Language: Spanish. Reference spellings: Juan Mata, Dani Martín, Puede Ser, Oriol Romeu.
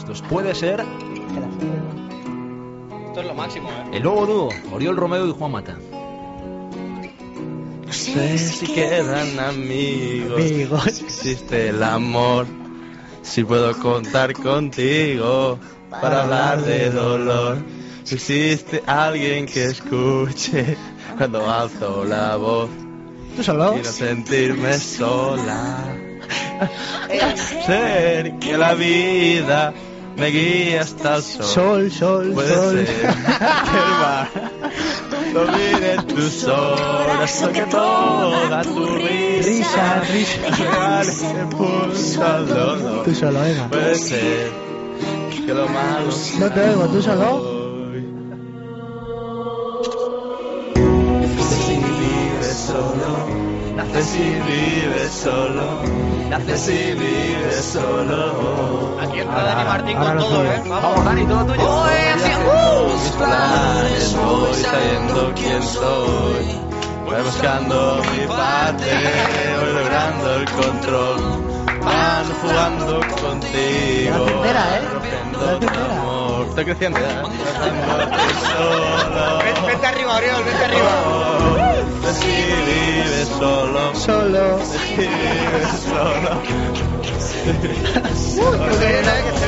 Esto es Puede Ser. Esto es lo máximo, ¿eh? El nuevo dúo, Oriol Romeu y Juan Mata. No sé si quedan amigos, si existe el amor, si puedo contar contigo para hablar de dolor, si existe alguien que escuche cuando alzo la voz. ¿Tú solo? Quiero sentirme sola. Ser que la vida me guía hasta el sol. Puede ser que el mar domine tus horas, o que toda tu risa regale el pulso al dolor. Tú solo, Eva. Puede ser que lo malo sea. No te oigo, tú solo. Naces y vives solo, naces y vives solo. Aquí el Dani Martín con todo, ¿eh? Vamos, Dani, todo tuyo. Voy haciendo mis planes, voy sabiendo quién soy, voy buscando mi parte, voy logrando el control. Van jugando contigo, rompiendo tu amor. Estoy creciendo, ¿eh? Vete arriba, Oriol, vete arriba. Si vives solo, si vives solo.